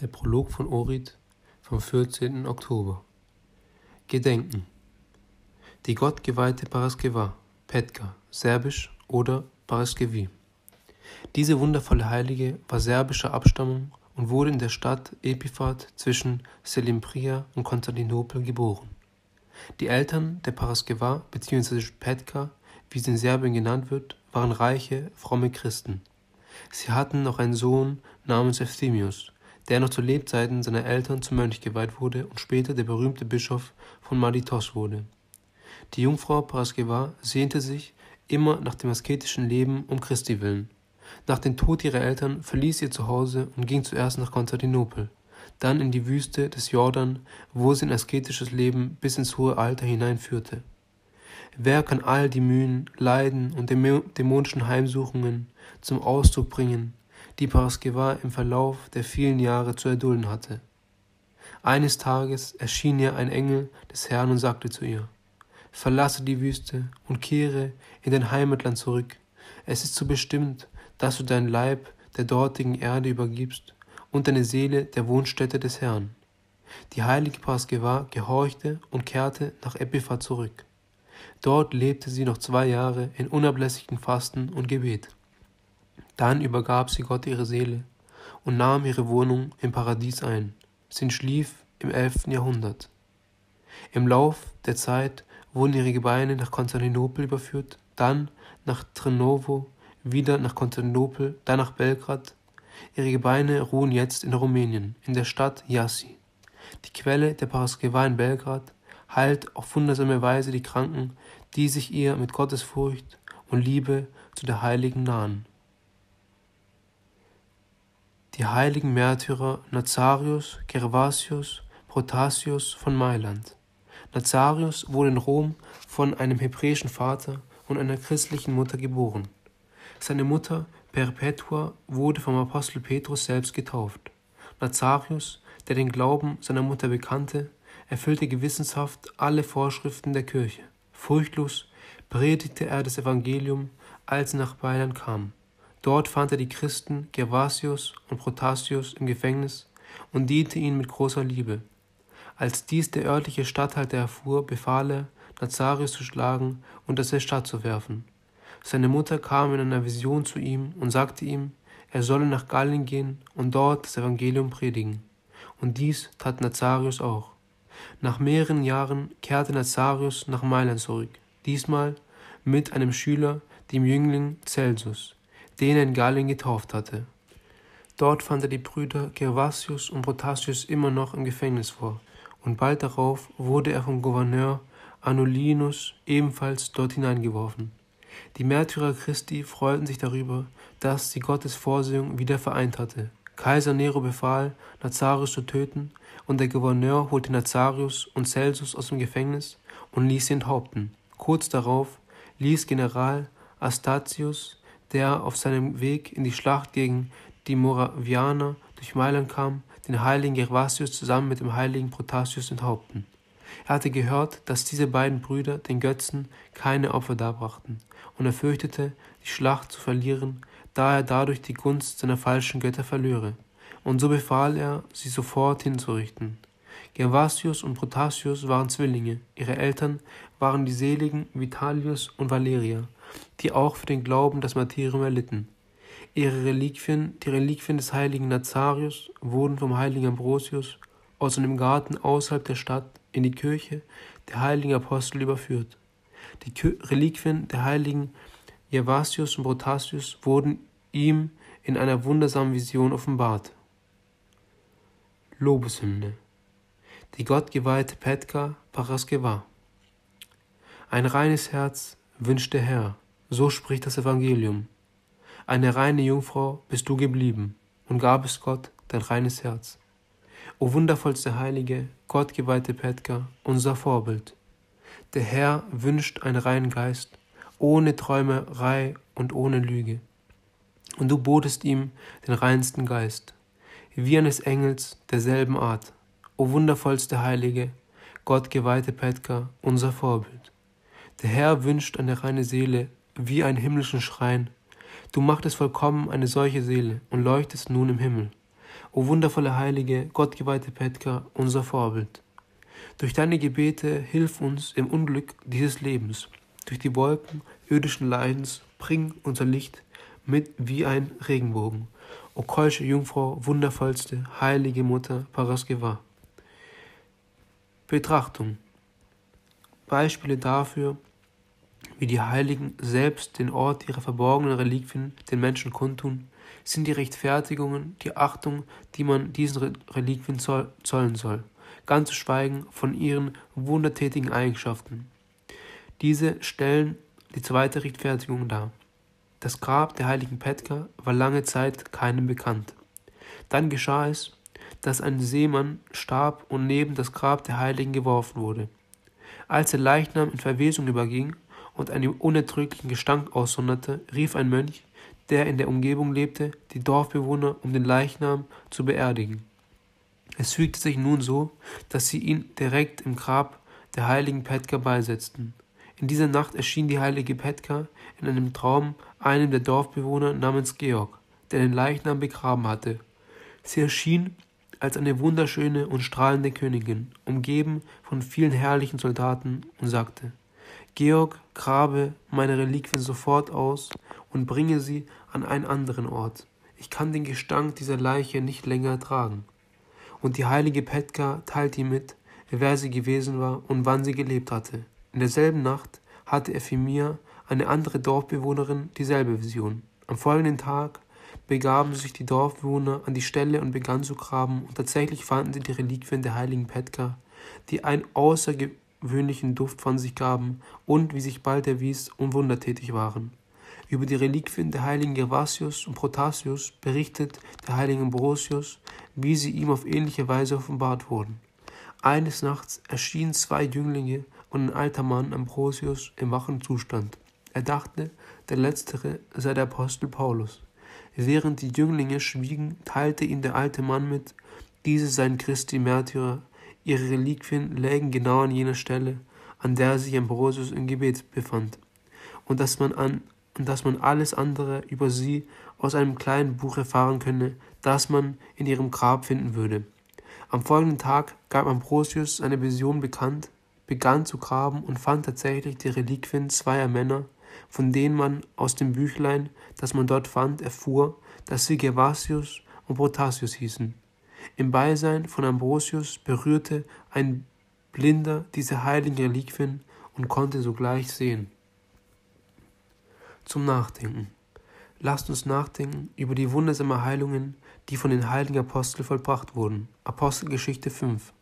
Der Prolog von Ohrid vom 14. Oktober. Gedenken. Die gottgeweihte Paraskeva, Petka, serbisch oder Paraskevi. Diese wundervolle Heilige war serbischer Abstammung und wurde in der Stadt Epipha zwischen Selimpria und Konstantinopel geboren. Die Eltern der Paraskeva bzw. Petka, wie sie in Serbien genannt wird, waren reiche, fromme Christen. Sie hatten noch einen Sohn namens Ephimius, der noch zu Lebzeiten seiner Eltern zum Mönch geweiht wurde und später der berühmte Bischof von Maditos wurde. Die Jungfrau Paraskeva sehnte sich immer nach dem asketischen Leben um Christi willen. Nach dem Tod ihrer Eltern verließ ihr Zuhause und ging zuerst nach Konstantinopel, dann in die Wüste des Jordan, wo sie ein asketisches Leben bis ins hohe Alter hineinführte. Wer kann all die Mühen, Leiden und dämonischen Heimsuchungen zum Ausdruck bringen, die Paraskeva im Verlauf der vielen Jahre zu erdulden hatte? Eines Tages erschien ihr ein Engel des Herrn und sagte zu ihr: Verlasse die Wüste und kehre in dein Heimatland zurück. Es ist so bestimmt, dass du deinen Leib der dortigen Erde übergibst und deine Seele der Wohnstätte des Herrn. Die heilige Paraskeva gehorchte und kehrte nach Epipha zurück. Dort lebte sie noch 2 Jahre in unablässigem Fasten und Gebet. Dann übergab sie Gott ihre Seele und nahm ihre Wohnung im Paradies ein. Sie schlief im 11. Jahrhundert. Im Lauf der Zeit wurden ihre Gebeine nach Konstantinopel überführt, dann nach Trnovo, wieder nach Konstantinopel, dann nach Belgrad. Ihre Gebeine ruhen jetzt in Rumänien, in der Stadt Jassi. Die Quelle der Paraskeva in Belgrad heilt auf wundersame Weise die Kranken, die sich ihr mit Gottesfurcht und Liebe zu der Heiligen nahen. Die heiligen Märtyrer Nazarius, Gervasius, Protasius von Mailand. Nazarius wurde in Rom von einem hebräischen Vater und einer christlichen Mutter geboren. Seine Mutter Perpetua wurde vom Apostel Petrus selbst getauft. Nazarius, der den Glauben seiner Mutter bekannte, erfüllte gewissenhaft alle Vorschriften der Kirche. Furchtlos predigte er das Evangelium, als er nach Mailand kam. Dort fand er die Christen Gervasius und Protasius im Gefängnis und diente ihnen mit großer Liebe. Als dies der örtliche Statthalter erfuhr, befahl er, Nazarius zu schlagen und aus der Stadt zu werfen. Seine Mutter kam in einer Vision zu ihm und sagte ihm, er solle nach Gallien gehen und dort das Evangelium predigen. Und dies tat Nazarius auch. Nach mehreren Jahren kehrte Nazarius nach Mailand zurück, diesmal mit einem Schüler, dem Jüngling Celsus, den er in Gallien getauft hatte. Dort fand er die Brüder Gervasius und Protasius immer noch im Gefängnis vor, und bald darauf wurde er vom Gouverneur Anulinus ebenfalls dort hineingeworfen. Die Märtyrer Christi freuten sich darüber, dass sie Gottes Vorsehung wieder vereint hatte. Kaiser Nero befahl, Nazarius zu töten, und der Gouverneur holte Nazarius und Celsus aus dem Gefängnis und ließ sie enthaupten. Kurz darauf ließ General Astatius, der auf seinem Weg in die Schlacht gegen die Moravianer durch Mailand kam, den heiligen Gervasius zusammen mit dem heiligen Protasius enthaupten. Er hatte gehört, dass diese beiden Brüder den Götzen keine Opfer darbrachten, und er fürchtete, die Schlacht zu verlieren, da er dadurch die Gunst seiner falschen Götter verlöre. Und so befahl er, sie sofort hinzurichten. Gervasius und Protasius waren Zwillinge, ihre Eltern waren die seligen Vitalius und Valeria, die auch für den Glauben das Martyrium erlitten. Ihre Reliquien, die Reliquien des heiligen Nazarius, wurden vom heiligen Ambrosius aus einem Garten außerhalb der Stadt in die Kirche der heiligen Apostel überführt. Die Reliquien der heiligen Gervasius und Protasius wurden ihm in einer wundersamen Vision offenbart. Lobeshymne. Die gottgeweihte Petka Paraskeva. Ein reines Herz wünscht der Herr, so spricht das Evangelium. Eine reine Jungfrau bist du geblieben und gabest Gott dein reines Herz. O wundervollste Heilige, gottgeweihte Petka, unser Vorbild. Der Herr wünscht einen reinen Geist, ohne Träumerei und ohne Lüge. Und du botest ihm den reinsten Geist, wie eines Engels derselben Art. O wundervollste Heilige, gottgeweihte Petka, unser Vorbild. Der Herr wünscht eine reine Seele, wie einen himmlischen Schrein. Du machtest vollkommen eine solche Seele und leuchtest nun im Himmel. O wundervolle Heilige, gottgeweihte Petka, unser Vorbild. Durch deine Gebete hilf uns im Unglück dieses Lebens. Durch die Wolken irdischen Leidens bring unser Licht mit wie ein Regenbogen. O keusche Jungfrau, wundervollste, heilige Mutter Paraskeva. Betrachtung. Beispiele dafür, wie die Heiligen selbst den Ort ihrer verborgenen Reliquien den Menschen kundtun, sind die Rechtfertigungen, die Achtung, die man diesen Reliquien zollen soll, ganz zu schweigen von ihren wundertätigen Eigenschaften. Diese stellen die zweite Rechtfertigung dar. Das Grab der heiligen Petka war lange Zeit keinem bekannt. Dann geschah es, dass ein Seemann starb und neben das Grab der Heiligen geworfen wurde. Als der Leichnam in Verwesung überging und einen unertrüglichen Gestank aussonderte, rief ein Mönch, der in der Umgebung lebte, die Dorfbewohner, um den Leichnam zu beerdigen. Es fügte sich nun so, dass sie ihn direkt im Grab der heiligen Petka beisetzten. In dieser Nacht erschien die heilige Petka in einem Traum einem der Dorfbewohner namens Georg, der den Leichnam begraben hatte. Sie erschien als eine wunderschöne und strahlende Königin, umgeben von vielen herrlichen Soldaten, und sagte: Georg, grabe meine Reliquien sofort aus und bringe sie an einen anderen Ort. Ich kann den Gestank dieser Leiche nicht länger tragen. Und die heilige Petka teilte ihm mit, wer sie gewesen war und wann sie gelebt hatte. In derselben Nacht hatte Ephimia, eine andere Dorfbewohnerin, dieselbe Vision. Am folgenden Tag begaben sich die Dorfbewohner an die Stelle und begannen zu graben, und tatsächlich fanden sie die Reliquien der heiligen Petka, die einen außergewöhnlichen Duft von sich gaben und, wie sich bald erwies, unwundertätig waren. Über die Reliquien der heiligen Gervasius und Protasius berichtet der heilige Ambrosius, wie sie ihm auf ähnliche Weise offenbart wurden. Eines Nachts erschienen zwei Jünglinge und ein alter Mann Ambrosius im wachen Zustand. Er dachte, der Letztere sei der Apostel Paulus. Während die Jünglinge schwiegen, teilte ihm der alte Mann mit, diese seien Christi Märtyrer, ihre Reliquien lägen genau an jener Stelle, an der sich Ambrosius im Gebet befand, und dass man alles andere über sie aus einem kleinen Buch erfahren könne, das man in ihrem Grab finden würde. Am folgenden Tag gab Ambrosius seine Vision bekannt, begann zu graben und fand tatsächlich die Reliquien zweier Männer, von denen man aus dem Büchlein, das man dort fand, erfuhr, dass sie Gervasius und Protasius hießen. Im Beisein von Ambrosius berührte ein Blinder diese heiligen Reliquien und konnte sogleich sehen. Zum Nachdenken. Lasst uns nachdenken über die wundersamen Heilungen, die von den heiligen Aposteln vollbracht wurden. Apostelgeschichte 5.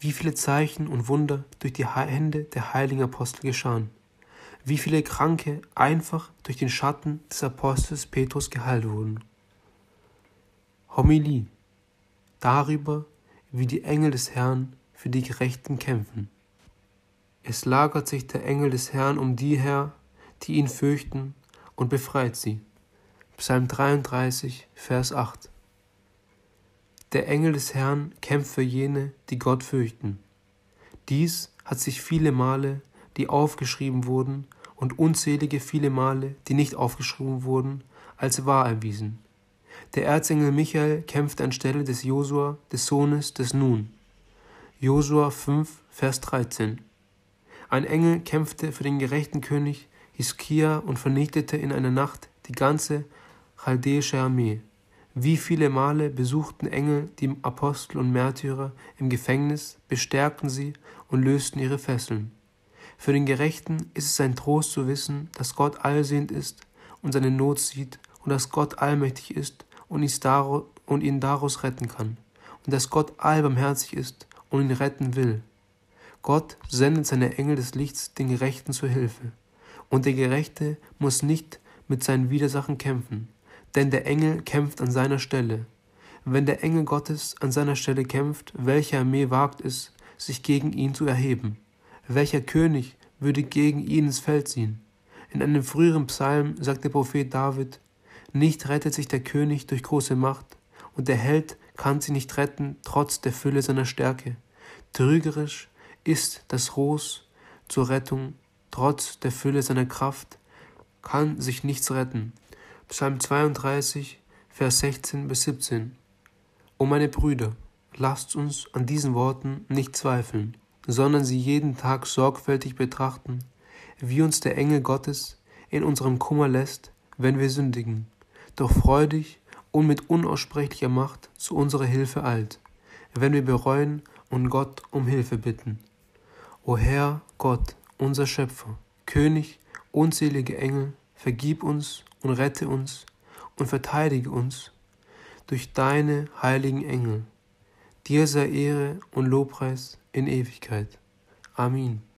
Wie viele Zeichen und Wunder durch die Hände der heiligen Apostel geschahen. Wie viele Kranke einfach durch den Schatten des Apostels Petrus geheilt wurden. Homilie. Darüber, wie die Engel des Herrn für die Gerechten kämpfen. Es lagert sich der Engel des Herrn um die her, die ihn fürchten, und befreit sie. Psalm 33, Vers 8. Der Engel des Herrn kämpft für jene, die Gott fürchten. Dies hat sich viele Male, die aufgeschrieben wurden, und unzählige viele Male, die nicht aufgeschrieben wurden, als wahr erwiesen. Der Erzengel Michael kämpft anstelle des Josua, des Sohnes des Nun. Josua 5, Vers 13. Ein Engel kämpfte für den gerechten König Hiskia und vernichtete in einer Nacht die ganze chaldäische Armee. Wie viele Male besuchten Engel die Apostel und Märtyrer im Gefängnis, bestärkten sie und lösten ihre Fesseln. Für den Gerechten ist es ein Trost zu wissen, dass Gott allsehend ist und seine Not sieht und dass Gott allmächtig ist und ihn daraus retten kann und dass Gott allbarmherzig ist und ihn retten will. Gott sendet seine Engel des Lichts den Gerechten zur Hilfe. Und der Gerechte muss nicht mit seinen Widersachen kämpfen, denn der Engel kämpft an seiner Stelle. Wenn der Engel Gottes an seiner Stelle kämpft, welche Armee wagt es, sich gegen ihn zu erheben? Welcher König würde gegen ihn ins Feld ziehen? In einem früheren Psalm sagt der Prophet David: Nicht rettet sich der König durch große Macht, und der Held kann sie nicht retten, trotz der Fülle seiner Stärke. Trügerisch ist das Ros zur Rettung, trotz der Fülle seiner Kraft kann sich nichts retten. Psalm 32, Vers 16 bis 17. O meine Brüder, lasst uns an diesen Worten nicht zweifeln, sondern sie jeden Tag sorgfältig betrachten, wie uns der Engel Gottes in unserem Kummer lässt, wenn wir sündigen, doch freudig und mit unaussprechlicher Macht zu unserer Hilfe eilt, wenn wir bereuen und Gott um Hilfe bitten. O Herr Gott, unser Schöpfer, König, unzählige Engel, vergib uns und rette uns und verteidige uns durch deine heiligen Engel. Dir sei Ehre und Lobpreis in Ewigkeit. Amen.